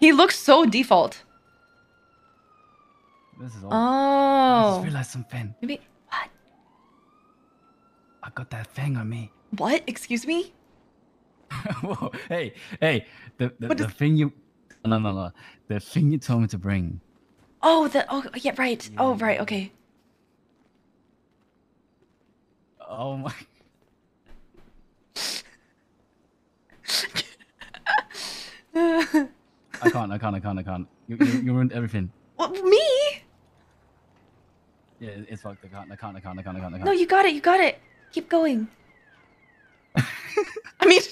He looks so default. This is all. Oh. I just realized something. Maybe. What? I got that thing on me. What? Excuse me? Whoa. Hey, hey. The thing you. No, no, no. The thing you told me to bring. Oh, the. Oh, yeah, right. Yeah. Oh, right. Okay. Oh, my. I can't. You ruined everything. What, me? Yeah, it's fucked. I can't. No, you got it. Keep going. I mean.